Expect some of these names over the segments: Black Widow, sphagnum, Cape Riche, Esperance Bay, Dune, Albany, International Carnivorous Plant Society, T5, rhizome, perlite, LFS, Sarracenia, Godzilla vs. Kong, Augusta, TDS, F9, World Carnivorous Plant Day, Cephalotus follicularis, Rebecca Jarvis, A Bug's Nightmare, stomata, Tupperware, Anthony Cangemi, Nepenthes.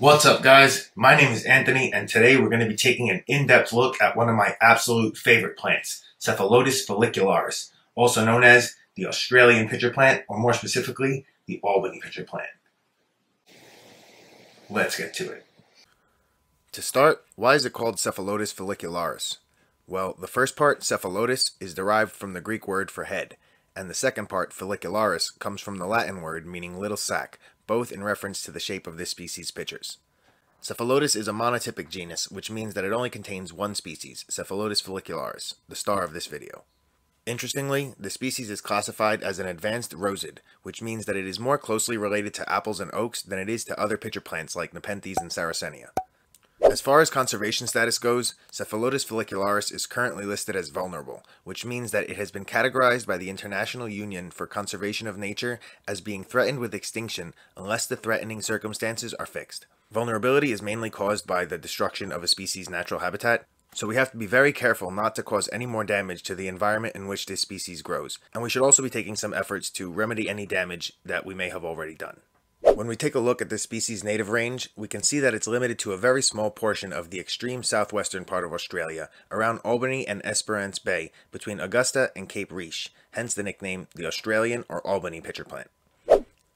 What's up, guys? My name is Anthony, and today we're going to be taking an in-depth look at one of my absolute favorite plants, Cephalotus follicularis, also known as the Australian pitcher plant, or more specifically, the Albany pitcher plant. Let's get to it. To start, why is it called Cephalotus follicularis? Well, the first part, cephalotus, is derived from the Greek word for head, and the second part, follicularis, comes from the Latin word meaning little sac, both in reference to the shape of this species' pitchers. Cephalotus is a monotypic genus, which means that it only contains one species, Cephalotus follicularis, the star of this video. Interestingly, the species is classified as an advanced rosid, which means that it is more closely related to apples and oaks than it is to other pitcher plants like Nepenthes and Sarracenia. As far as conservation status goes, Cephalotus follicularis is currently listed as vulnerable, which means that it has been categorized by the International Union for Conservation of Nature as being threatened with extinction unless the threatening circumstances are fixed. Vulnerability is mainly caused by the destruction of a species' natural habitat, so we have to be very careful not to cause any more damage to the environment in which this species grows, and we should also be taking some efforts to remedy any damage that we may have already done. When we take a look at this species' native range, we can see that it's limited to a very small portion of the extreme southwestern part of Australia, around Albany and Esperance Bay, between Augusta and Cape Riche, hence the nickname the Australian or Albany pitcher plant.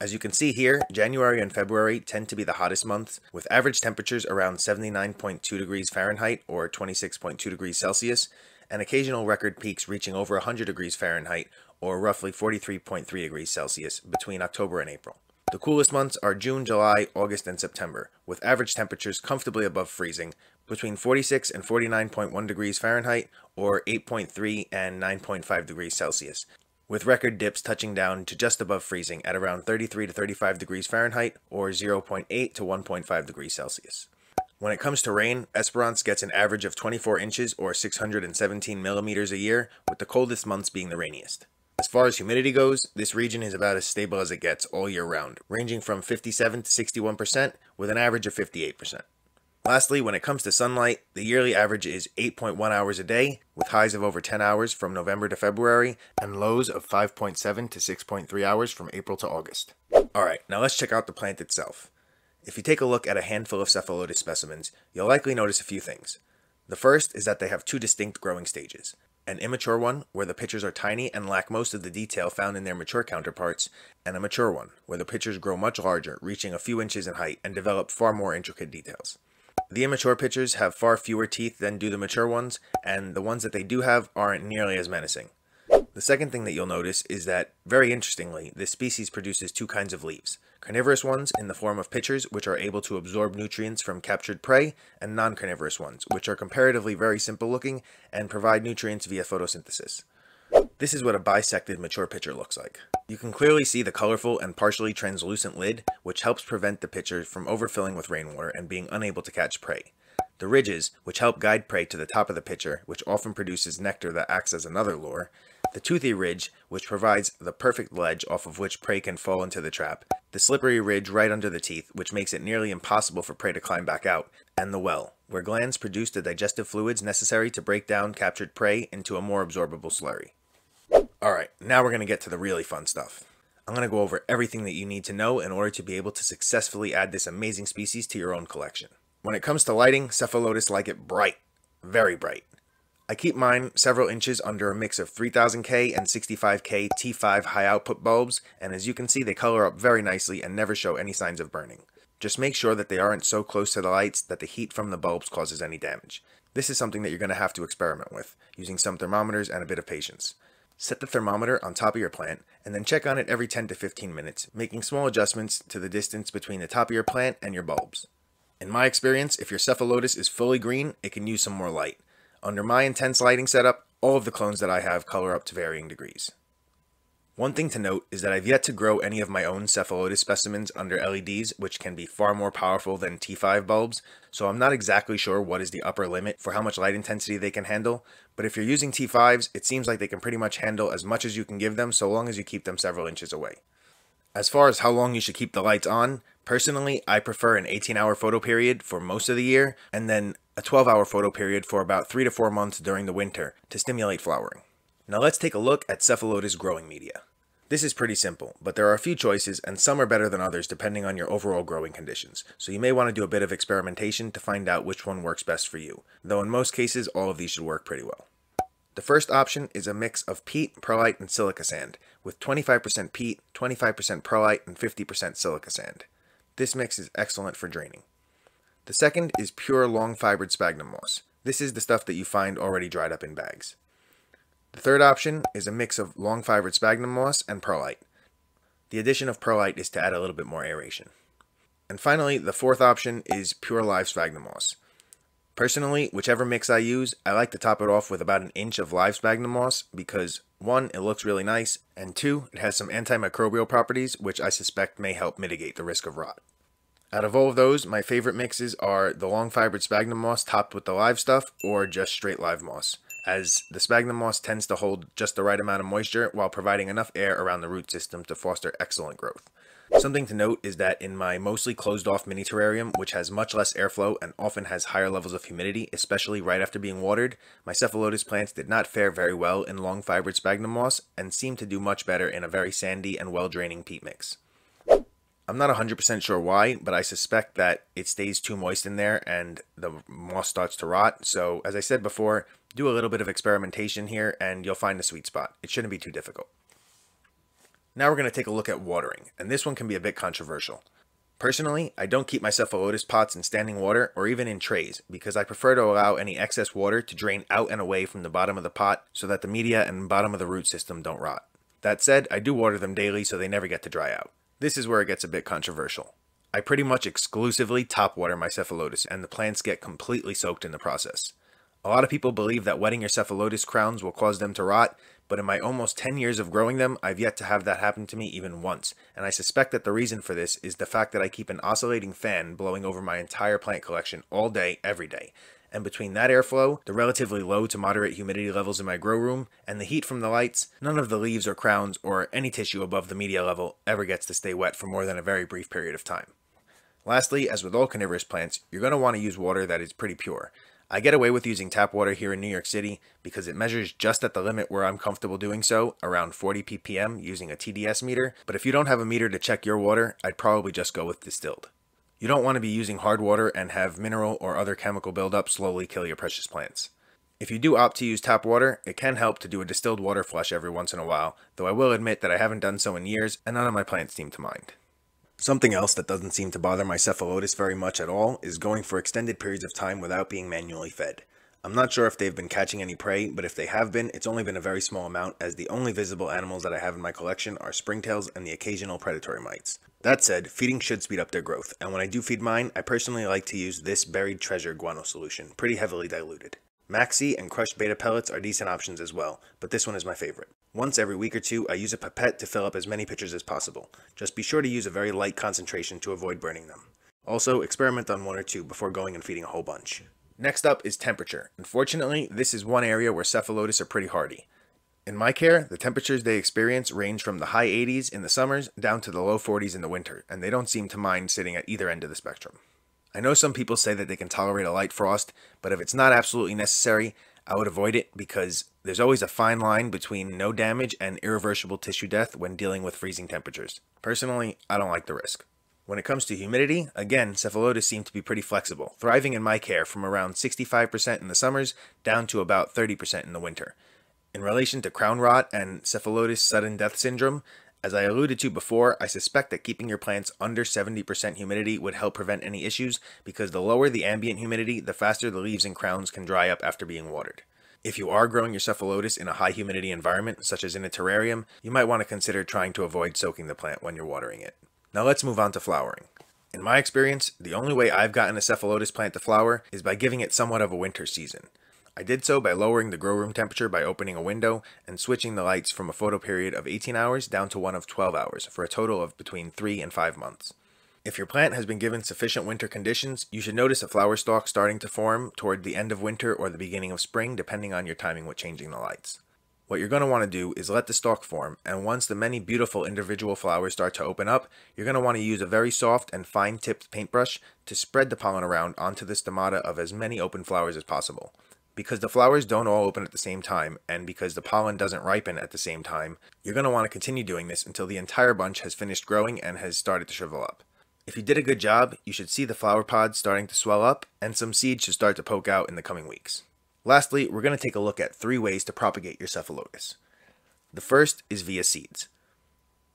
As you can see here, January and February tend to be the hottest months, with average temperatures around 79.2 degrees Fahrenheit or 26.2 degrees Celsius, and occasional record peaks reaching over 100 degrees Fahrenheit or roughly 43.3 degrees Celsius between October and April. The coolest months are June, July, August, and September, with average temperatures comfortably above freezing, between 46 and 49.1 degrees Fahrenheit, or 8.3 and 9.5 degrees Celsius, with record dips touching down to just above freezing at around 33 to 35 degrees Fahrenheit, or 0.8 to 1.5 degrees Celsius. When it comes to rain, Esperance gets an average of 24 inches or 617 millimeters a year, with the coldest months being the rainiest. As far as humidity goes, this region is about as stable as it gets all year round, ranging from 57 to 61% with an average of 58%. Lastly, when it comes to sunlight, the yearly average is 8.1 hours a day, with highs of over 10 hours from November to February, and lows of 5.7 to 6.3 hours from April to August. Alright, now let's check out the plant itself. If you take a look at a handful of Cephalotus specimens, you'll likely notice a few things. The first is that they have two distinct growing stages. An immature one, where the pitchers are tiny and lack most of the detail found in their mature counterparts, and a mature one, where the pitchers grow much larger, reaching a few inches in height, and develop far more intricate details. The immature pitchers have far fewer teeth than do the mature ones, and the ones that they do have aren't nearly as menacing. The second thing that you'll notice is that, very interestingly, this species produces two kinds of leaves. Carnivorous ones in the form of pitchers, which are able to absorb nutrients from captured prey, and non-carnivorous ones, which are comparatively very simple looking and provide nutrients via photosynthesis. This is what a bisected mature pitcher looks like. You can clearly see the colorful and partially translucent lid, which helps prevent the pitcher from overfilling with rainwater and being unable to catch prey. The ridges, which help guide prey to the top of the pitcher, which often produces nectar that acts as another lure. The toothy ridge, which provides the perfect ledge off of which prey can fall into the trap. The slippery ridge right under the teeth, which makes it nearly impossible for prey to climb back out. And the well, where glands produce the digestive fluids necessary to break down captured prey into a more absorbable slurry. Alright, now we're going to get to the really fun stuff. I'm going to go over everything that you need to know in order to be able to successfully add this amazing species to your own collection. When it comes to lighting, Cephalotus like it bright. Very bright. I keep mine several inches under a mix of 3000K and 65K T5 high output bulbs, and as you can see they color up very nicely and never show any signs of burning. Just make sure that they aren't so close to the lights that the heat from the bulbs causes any damage. This is something that you're going to have to experiment with, using some thermometers and a bit of patience. Set the thermometer on top of your plant, and then check on it every 10 to 15 minutes, making small adjustments to the distance between the top of your plant and your bulbs. In my experience, if your Cephalotus is fully green, it can use some more light. Under my intense lighting setup, all of the clones that I have color up to varying degrees. One thing to note is that I've yet to grow any of my own Cephalotus specimens under LEDs, which can be far more powerful than T5 bulbs, so I'm not exactly sure what is the upper limit for how much light intensity they can handle, but if you're using T5s, it seems like they can pretty much handle as much as you can give them so long as you keep them several inches away. As far as how long you should keep the lights on, personally, I prefer an 18-hour photo period for most of the year, and then a 12-hour photo period for about 3 to 4 months during the winter to stimulate flowering. Now let's take a look at Cephalotus growing media. This is pretty simple, but there are a few choices and some are better than others depending on your overall growing conditions, so you may want to do a bit of experimentation to find out which one works best for you, though in most cases all of these should work pretty well. The first option is a mix of peat, perlite, and silica sand, with 25% peat, 25% perlite, and 50% silica sand. This mix is excellent for draining. The second is pure long-fibered sphagnum moss. This is the stuff that you find already dried up in bags. The third option is a mix of long-fibered sphagnum moss and perlite. The addition of perlite is to add a little bit more aeration. And finally, the fourth option is pure live sphagnum moss. Personally, whichever mix I use, I like to top it off with about an inch of live sphagnum moss because 1, it looks really nice, and 2, it has some antimicrobial properties which I suspect may help mitigate the risk of rot. Out of all of those, my favorite mixes are the long-fibered sphagnum moss topped with the live stuff or just straight live moss, as the sphagnum moss tends to hold just the right amount of moisture while providing enough air around the root system to foster excellent growth. Something to note is that in my mostly closed-off mini terrarium, which has much less airflow and often has higher levels of humidity, especially right after being watered, my Cephalotus plants did not fare very well in long-fibered sphagnum moss and seemed to do much better in a very sandy and well-draining peat mix. I'm not 100% sure why, but I suspect that it stays too moist in there and the moss starts to rot, so as I said before, do a little bit of experimentation here and you'll find a sweet spot. It shouldn't be too difficult. Now we're going to take a look at watering, and this one can be a bit controversial. Personally, I don't keep my Cephalotus pots in standing water or even in trays because I prefer to allow any excess water to drain out and away from the bottom of the pot so that the media and bottom of the root system don't rot. That said, I do water them daily so they never get to dry out. This is where it gets a bit controversial. I pretty much exclusively top water my Cephalotus and the plants get completely soaked in the process. A lot of people believe that wetting your Cephalotus crowns will cause them to rot, but in my almost 10 years of growing them, I've yet to have that happen to me even once, and I suspect that the reason for this is the fact that I keep an oscillating fan blowing over my entire plant collection all day, every day. And between that airflow, the relatively low to moderate humidity levels in my grow room, and the heat from the lights, none of the leaves or crowns or any tissue above the media level ever gets to stay wet for more than a very brief period of time. Lastly, as with all carnivorous plants, you're going to want to use water that is pretty pure. I get away with using tap water here in New York City because it measures just at the limit where I'm comfortable doing so, around 40 ppm using a TDS meter, but if you don't have a meter to check your water, I'd probably just go with distilled. You don't want to be using hard water and have mineral or other chemical buildup slowly kill your precious plants. If you do opt to use tap water, it can help to do a distilled water flush every once in a while, though I will admit that I haven't done so in years and none of my plants seem to mind. Something else that doesn't seem to bother my Cephalotus very much at all is going for extended periods of time without being manually fed. I'm not sure if they've been catching any prey, but if they have been, it's only been a very small amount as the only visible animals that I have in my collection are springtails and the occasional predatory mites. That said, feeding should speed up their growth, and when I do feed mine, I personally like to use this buried treasure guano solution, pretty heavily diluted. Maxi and crushed beta pellets are decent options as well, but this one is my favorite. Once every week or two, I use a pipette to fill up as many pitchers as possible. Just be sure to use a very light concentration to avoid burning them. Also, experiment on one or two before going and feeding a whole bunch. Next up is temperature. Unfortunately, this is one area where Cephalotus are pretty hardy. In my care, the temperatures they experience range from the high 80s in the summers down to the low 40s in the winter, and they don't seem to mind sitting at either end of the spectrum. I know some people say that they can tolerate a light frost, but if it's not absolutely necessary, I would avoid it because there's always a fine line between no damage and irreversible tissue death when dealing with freezing temperatures. Personally, I don't like the risk. When it comes to humidity, again, Cephalotus seem to be pretty flexible, thriving in my care from around 65% in the summers down to about 30% in the winter. In relation to crown rot and Cephalotus sudden death syndrome, as I alluded to before, I suspect that keeping your plants under 70% humidity would help prevent any issues because the lower the ambient humidity, the faster the leaves and crowns can dry up after being watered. If you are growing your Cephalotus in a high humidity environment, such as in a terrarium, you might want to consider trying to avoid soaking the plant when you're watering it. Now let's move on to flowering. In my experience, the only way I've gotten a Cephalotus plant to flower is by giving it somewhat of a winter season. I did so by lowering the grow room temperature by opening a window and switching the lights from a photo period of 18 hours down to one of 12 hours for a total of between 3 and 5 months. If your plant has been given sufficient winter conditions, you should notice a flower stalk starting to form toward the end of winter or the beginning of spring depending on your timing with changing the lights. What you're going to want to do is let the stalk form, and once the many beautiful individual flowers start to open up, you're going to want to use a very soft and fine-tipped paintbrush to spread the pollen around onto the stomata of as many open flowers as possible. because the flowers don't all open at the same time, and because the pollen doesn't ripen at the same time, you're going to want to continue doing this until the entire bunch has finished growing and has started to shrivel up. If you did a good job, you should see the flower pods starting to swell up, and some seeds should start to poke out in the coming weeks. Lastly, we're going to take a look at 3 ways to propagate your Cephalotus. The first is via seeds.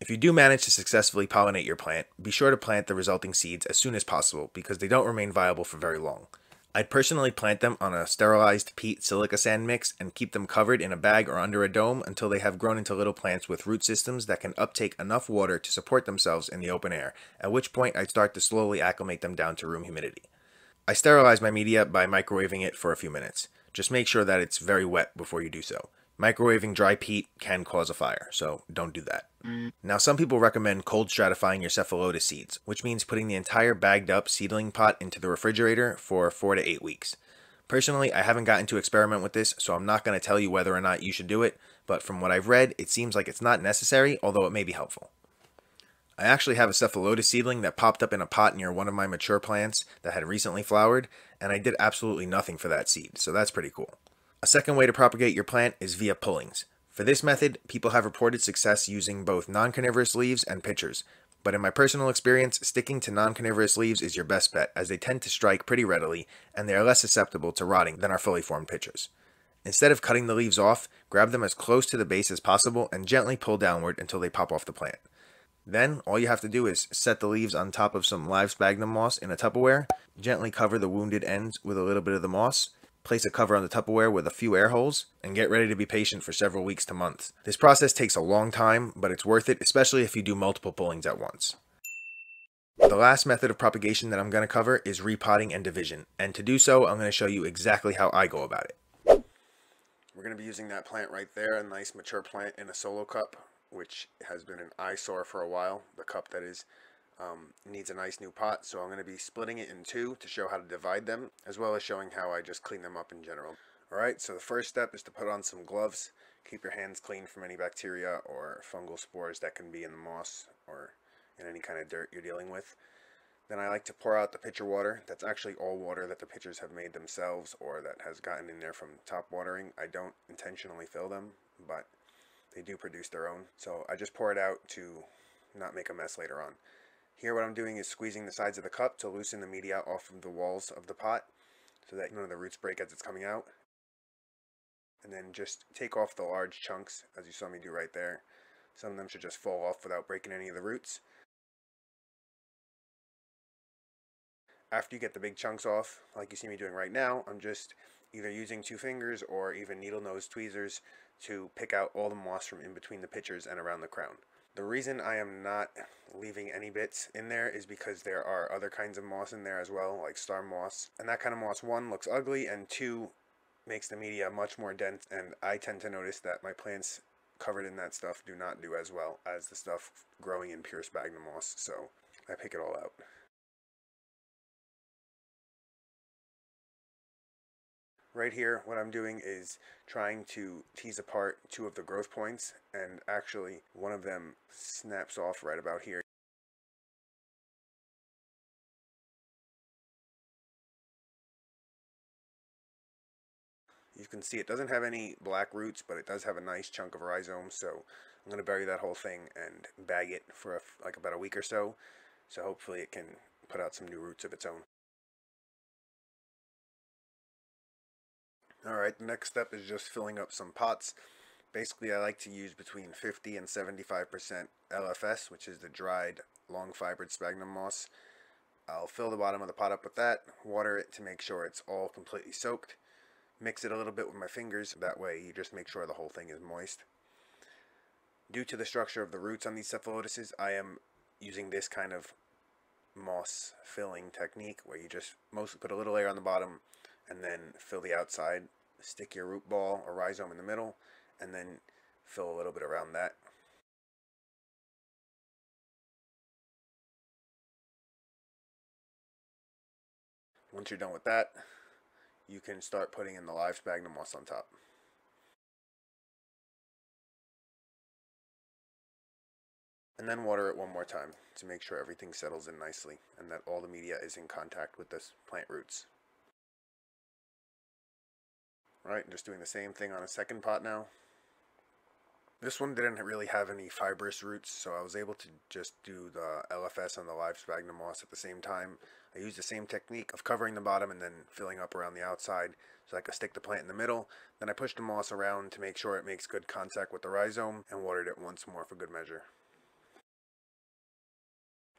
If you do manage to successfully pollinate your plant, be sure to plant the resulting seeds as soon as possible because they don't remain viable for very long. I'd personally plant them on a sterilized peat silica sand mix and keep them covered in a bag or under a dome until they have grown into little plants with root systems that can uptake enough water to support themselves in the open air, at which point I'd start to slowly acclimate them down to room humidity. I sterilize my media by microwaving it for a few minutes. Just make sure that it's very wet before you do so. Microwaving dry peat can cause a fire, so don't do that. Now, some people recommend cold stratifying your Cephalotus seeds, which means putting the entire bagged up seedling pot into the refrigerator for 4 to 8 weeks. Personally, I haven't gotten to experiment with this, so I'm not going to tell you whether or not you should do it, but from what I've read, it seems like it's not necessary, although it may be helpful. I actually have a Cephalotus seedling that popped up in a pot near one of my mature plants that had recently flowered, and I did absolutely nothing for that seed, so that's pretty cool. A second way to propagate your plant is via pullings. For this method, people have reported success using both non-carnivorous leaves and pitchers, but in my personal experience, sticking to non-carnivorous leaves is your best bet as they tend to strike pretty readily and they are less susceptible to rotting than our fully formed pitchers. Instead of cutting the leaves off, grab them as close to the base as possible and gently pull downward until they pop off the plant. Then, all you have to do is set the leaves on top of some live sphagnum moss in a Tupperware, gently cover the wounded ends with a little bit of the moss, place a cover on the Tupperware with a few air holes, and get ready to be patient for several weeks to months. This process takes a long time, but it's worth it, especially if you do multiple pullings at once. The last method of propagation that I'm going to cover is repotting and division, and to do so, I'm going to show you exactly how I go about it. We're going to be using that plant right there, a nice mature plant in a solo cup, which has been an eyesore for a while. The cup that is needs a nice new pot, so I'm going to be splitting it in 2 to show how to divide them, as well as showing how I just clean them up in general. Alright, so the first step is to put on some gloves. Keep your hands clean from any bacteria or fungal spores that can be in the moss or in any kind of dirt you're dealing with. Then I like to pour out the pitcher water. That's actually all water that the pitchers have made themselves or that has gotten in there from top watering. I don't intentionally fill them, but they do produce their own, so I just pour it out to not make a mess later on. Here what I'm doing is squeezing the sides of the cup to loosen the media off of the walls of the pot so that none of the roots break as it's coming out. And then just take off the large chunks, as you saw me do right there. Some of them should just fall off without breaking any of the roots. After you get the big chunks off, like you see me doing right now, I'm just either using 2 fingers or even needle nose tweezers to pick out all the moss from in between the pitchers and around the crown. The reason I am not leaving any bits in there is because there are other kinds of moss in there as well, like star moss. And that kind of moss, 1, looks ugly, and 2, makes the media much more dense, and I tend to notice that my plants covered in that stuff do not do as well as the stuff growing in pure sphagnum moss, so I pick it all out. Right here, what I'm doing is trying to tease apart 2 of the growth points, and actually one of them snaps off right about here. You can see it doesn't have any black roots, but it does have a nice chunk of rhizome, so I'm going to bury that whole thing and bag it for like about a week or so, so hopefully it can put out some new roots of its own. Alright, the next step is just filling up some pots. Basically, I like to use between 50 and 75% LFS, which is the dried, long-fibered sphagnum moss. I'll fill the bottom of the pot up with that, water it to make sure it's all completely soaked, mix it a little bit with my fingers, that way you just make sure the whole thing is moist. Due to the structure of the roots on these Cephalotuses, I am using this kind of moss filling technique, where you just mostly put a little layer on the bottom, and then fill the outside, stick your root ball or rhizome in the middle, and then fill a little bit around that. Once you're done with that, you can start putting in the live sphagnum moss on top. And then water it one more time to make sure everything settles in nicely and that all the media is in contact with the plant roots. right? And just doing the same thing on a second pot now. This one didn't really have any fibrous roots, so I was able to just do the LFS on the live sphagnum moss at the same time. I used the same technique of covering the bottom and then filling up around the outside so I could stick the plant in the middle. Then I pushed the moss around to make sure it makes good contact with the rhizome and watered it once more for good measure.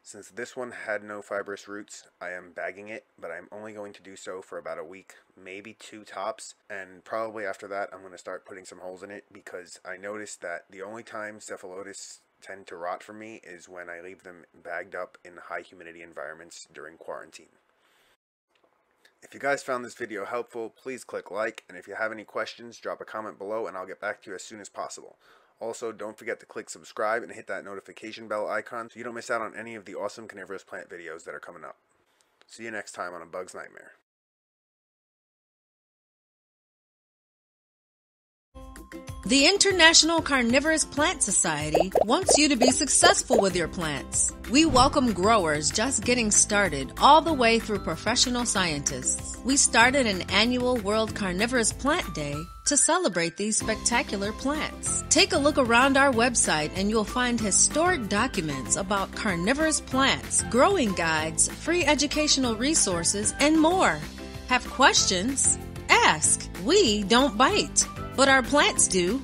Since this one had no fibrous roots, I am bagging it, but I'm only going to do so for about a week, maybe two tops, and probably after that I'm going to start putting some holes in it, because I noticed that the only time Cephalotus tend to rot for me is when I leave them bagged up in high humidity environments during quarantine. If you guys found this video helpful, please click like, and if you have any questions, drop a comment below and I'll get back to you as soon as possible. Also, don't forget to click subscribe and hit that notification bell icon so you don't miss out on any of the awesome carnivorous plant videos that are coming up. See you next time on A Bug's Nightmare. The International Carnivorous Plant Society wants you to be successful with your plants. We welcome growers just getting started all the way through professional scientists. We started an annual World Carnivorous Plant Day to celebrate these spectacular plants. Take a look around our website and you'll find historic documents about carnivorous plants, growing guides, free educational resources, and more. Have questions? Ask. We don't bite, but our plants do.